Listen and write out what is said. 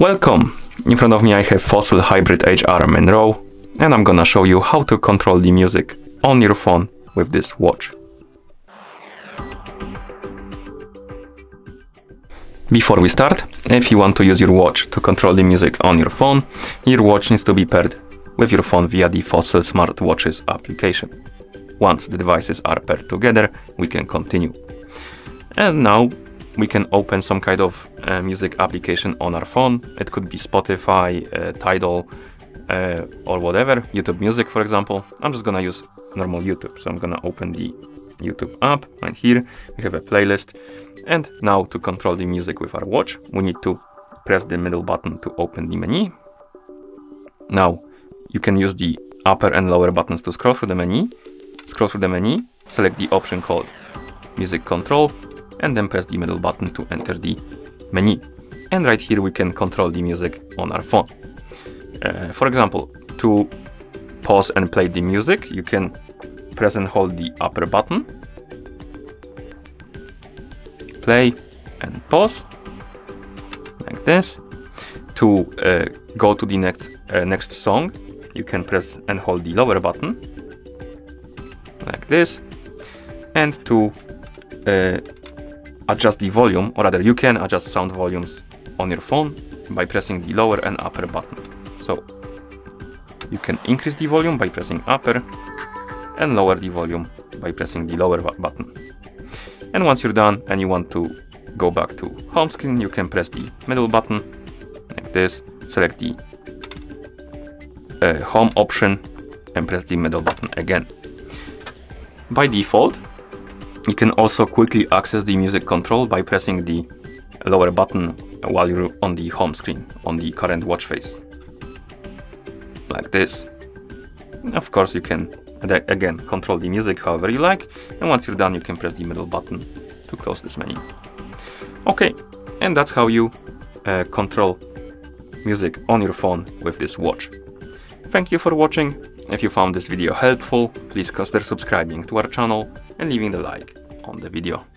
Welcome! In front of me I have Fossil Hybrid HR Monroe, and I'm gonna show you how to control the music on your phone with this watch. Before we start, if you want to use your watch to control the music on your phone, your watch needs to be paired with your phone via the Fossil Smartwatches application. Once the devices are paired together, we can continue. And now we can open some kind of music application on our phone. It could be Spotify, Tidal, or whatever, YouTube Music for example. I'm just gonna use normal YouTube, so I'm gonna open the YouTube app, and here we have a playlist. And now to control the music with our watch, we need to press the middle button to open the menu. Now you can use the upper and lower buttons to scroll through the menu. Select the option called Music Control, and then press the middle button to enter the menu. And right here we can control the music on our phone. For example, to pause and play the music, you can press and hold the upper button, play and pause, like this. To go to the next song, you can press and hold the lower button, like this. And to adjust the volume, or rather you can adjust sound volumes on your phone by pressing the lower and upper button. So you can increase the volume by pressing upper, and lower the volume by pressing the lower button. And once you're done and you want to go back to home screen, you can press the middle button like this, select the home option and press the middle button again. By default, you can also quickly access the music control by pressing the lower button while you're on the home screen, on the current watch face, like this. Of course you can again control the music however you like, and once you're done you can press the middle button to close this menu. Okay, and that's how you control music on your phone with this watch. Thank you for watching. If you found this video helpful, please consider subscribing to our channel and leaving a like on the video.